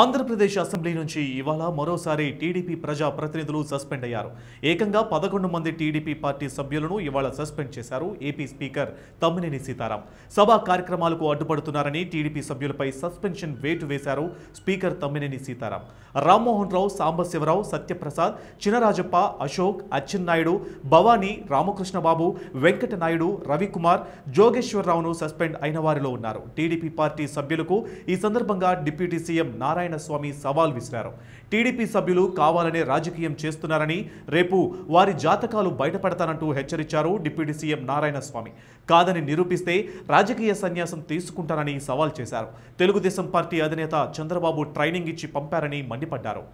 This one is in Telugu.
ఆంధ్రప్రదేశ్ అసెంబ్లీ నుంచి ఇవాళ మరోసారి టీడీపీ ప్రజా ప్రతినిధులు సస్పెండ్ అయ్యారు. ఏకంగా 11 మంది టీడీపీ పార్టీ సభ్యులను ఇవాళ సస్పెండ్ చేశారు ఏపీ స్పీకర్ తమ్మినేని సీతారాం. సభా కార్యక్రమాలకు అడ్డుపడుతున్నారని టీడీపీ సభ్యులపై సస్పెన్షన్ వేటు వేశారు స్పీకర్ తమ్మినేని సీతారాం. రామోహనరావు, సాంబశివరావు, సత్యప్రసాద్, చిన్నరాజప్పా, అశోక్, అచ్చన్నాయుడు, భవానీ, రామకృష్ణ బాబు, వెంకటనాయుడూ, రవి కుమార్, జోగేశ్వరరావును సస్పెండ్ అయిన వారిలో ఉన్నారు. టీడీపీ పార్టీ సభ్యులకు ఈ సందర్భంగా డిప్యూటీ సీఎం నారాయణ స్వామి సవాల్ విసిరారు. టీడీపీ సభ్యులు కావాలనే రాజకీయం చేస్తున్నారని, రేపు వారి జాతకాలు బయటపడతానంటూ హెచ్చరించారు డిప్యూటీ సీఎం నారాయణ స్వామి. కాదని నిరూపిస్తే రాజకీయ సన్యాసం తీసుకుంటానని సవాల్ చేశారు. తెలుగుదేశం పార్టీ అధినేత చంద్రబాబు ట్రైనింగ్ ఇచ్చి పంపారని మండిపడ్డారు.